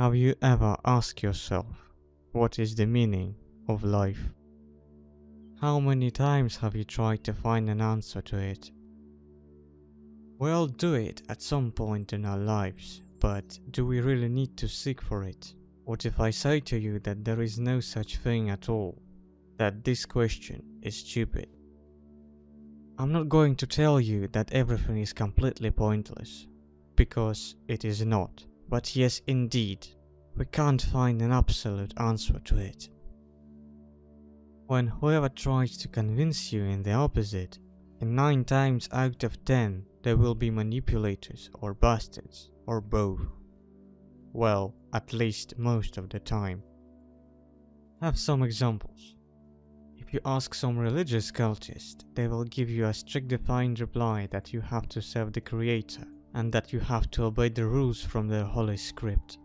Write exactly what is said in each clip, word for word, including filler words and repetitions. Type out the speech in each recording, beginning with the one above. Have you ever asked yourself, what is the meaning of life? How many times have you tried to find an answer to it? We all do it at some point in our lives, but do we really need to seek for it? What if I say to you that there is no such thing at all, that this question is stupid? I'm not going to tell you that everything is completely pointless, because it is not. But yes, indeed, we can't find an absolute answer to it. When whoever tries to convince you in the opposite, in nine times out of ten, they will be manipulators or bastards, or both. Well, at least most of the time. Have some examples. If you ask some religious cultist, they will give you a strict defined reply that you have to serve the Creator, and that you have to obey the rules from their holy script.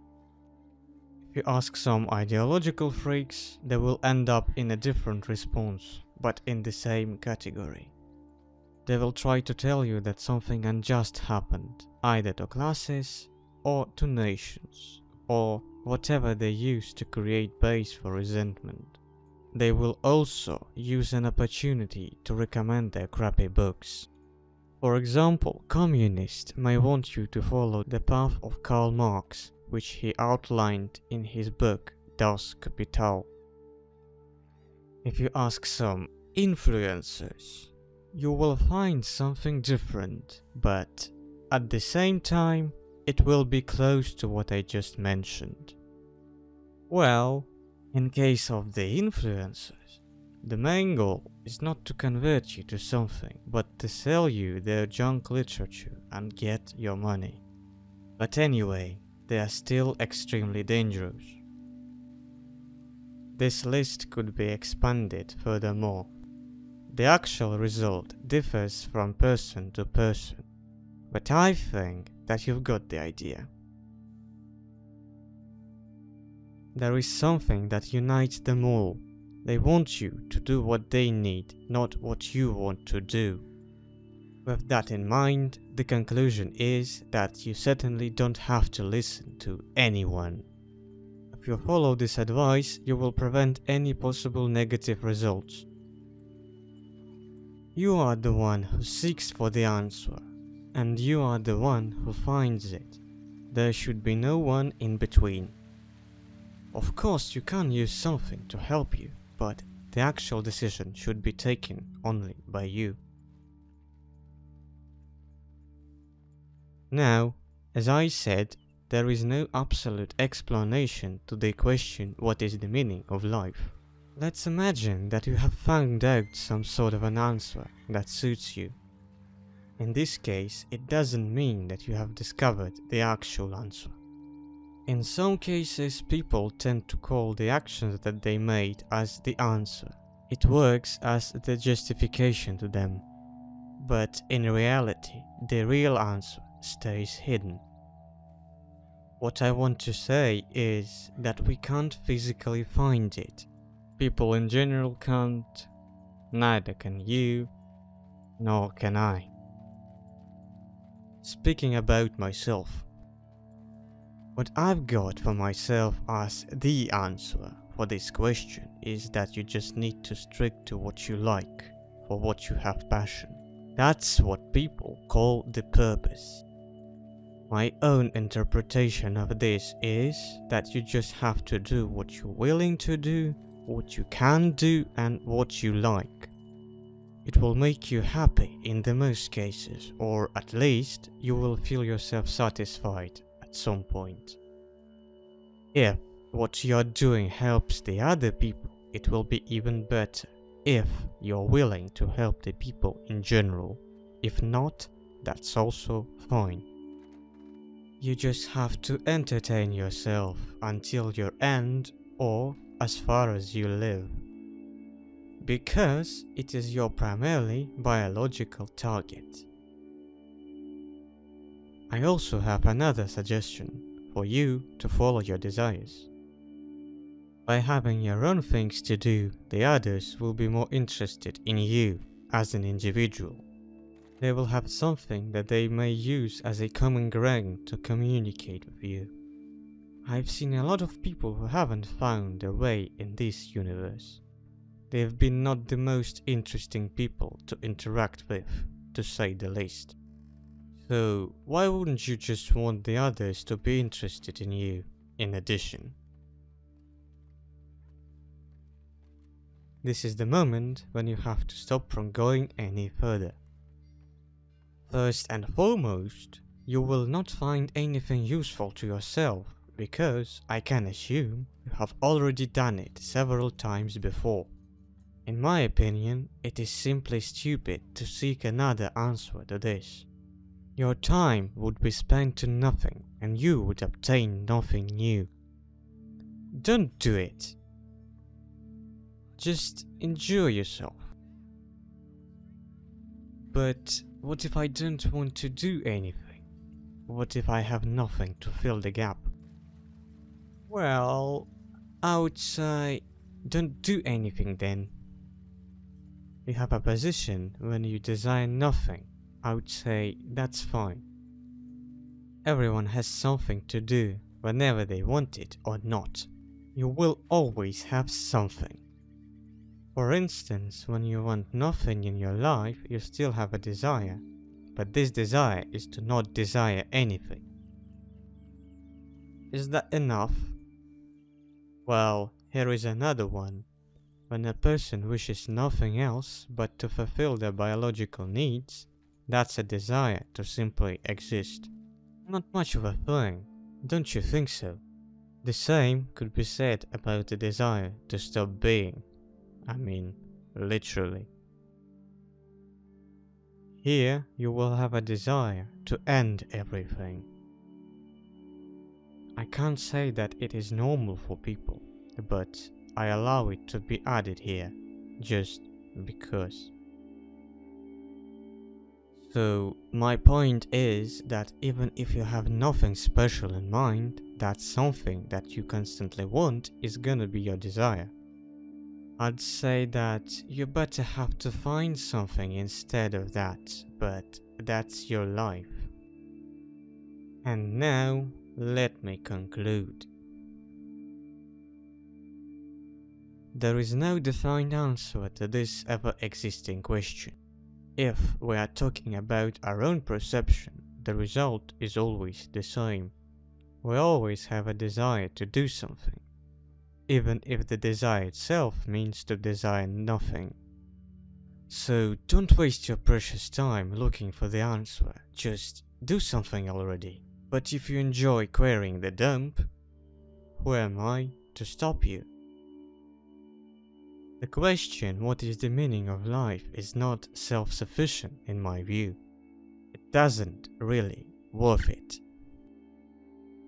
If you ask some ideological freaks, they will end up in a different response, but in the same category. They will try to tell you that something unjust happened, either to classes, or to nations, or whatever they use to create base for resentment. They will also use an opportunity to recommend their crappy books. For example, communists may want you to follow the path of Karl Marx, which he outlined in his book Das Kapital. If you ask some influencers, you will find something different, but at the same time, it will be close to what I just mentioned. Well, in case of the influencers, the main goal is not to convert you to something, but to sell you their junk literature and get your money. But anyway, they are still extremely dangerous. This list could be expanded furthermore. The actual result differs from person to person, but I think that you've got the idea. There is something that unites them all. They want you to do what they need, not what you want to do. With that in mind, the conclusion is that you certainly don't have to listen to anyone. If you follow this advice, you will prevent any possible negative results. You are the one who seeks for the answer, and you are the one who finds it. There should be no one in between. Of course, you can use something to help you, but the actual decision should be taken only by you. Now, as I said, there is no absolute explanation to the question, what is the meaning of life? Let's imagine that you have found out some sort of an answer that suits you. In this case, it doesn't mean that you have discovered the actual answer. In some cases, people tend to call the actions that they made as the answer. It works as the justification to them. But in reality, the real answer stays hidden. What I want to say is that we can't physically find it. People in general can't, neither can you, nor can I. Speaking about myself, what I've got for myself as the answer for this question is that you just need to stick to what you like, for what you have passion. That's what people call the purpose. My own interpretation of this is that you just have to do what you're willing to do, what you can do, and what you like. It will make you happy in the most cases, or at least you will feel yourself satisfied at some point. If what you're doing helps the other people, it will be even better, if you're willing to help the people in general. If not, that's also fine. You just have to entertain yourself until your end, or as far as you live, because it is your primarily biological target. I also have another suggestion for you to follow your desires. By having your own things to do, the others will be more interested in you as an individual. They will have something that they may use as a common ground to communicate with you. I've seen a lot of people who haven't found their way in this universe. They've been not the most interesting people to interact with, to say the least. So why wouldn't you just want the others to be interested in you, in addition? This is the moment when you have to stop from going any further. First and foremost, you will not find anything useful to yourself, because I can assume you have already done it several times before. In my opinion, it is simply stupid to seek another answer to this. Your time would be spent to nothing and you would obtain nothing new. Don't do it. Just enjoy yourself. But what if I don't want to do anything? What if I have nothing to fill the gap? Well, I would say, don't do anything then. You have a position when you desire nothing. I would say, that's fine. Everyone has something to do, whenever they want it or not. You will always have something. For instance, when you want nothing in your life, you still have a desire. But this desire is to not desire anything. Is that enough? Well, here is another one. When a person wishes nothing else but to fulfill their biological needs, that's a desire to simply exist. Not much of a thing, don't you think so? The same could be said about the desire to stop being. I mean, literally. Here you will have a desire to end everything. I can't say that it is normal for people, but I allow it to be added here, just because. So, my point is that even if you have nothing special in mind, that something that you constantly want is gonna be your desire. I'd say that you better have to find something instead of that, but that's your life. And now, let me conclude. There is no defined answer to this ever-existing question. If we are talking about our own perception, the result is always the same. We always have a desire to do something, even if the desire itself means to desire nothing. So don't waste your precious time looking for the answer, just do something already. But if you enjoy querying the dump, who am I to stop you? The question, what is the meaning of life, is not self-sufficient in my view. It doesn't really worth it.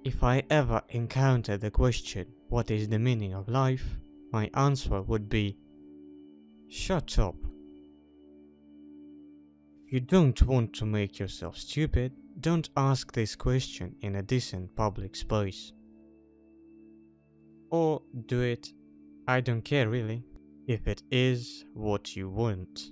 If I ever encounter the question, what is the meaning of life, my answer would be, shut up. If you don't want to make yourself stupid, don't ask this question in a decent public space. Or do it, I don't care really, if it is what you want.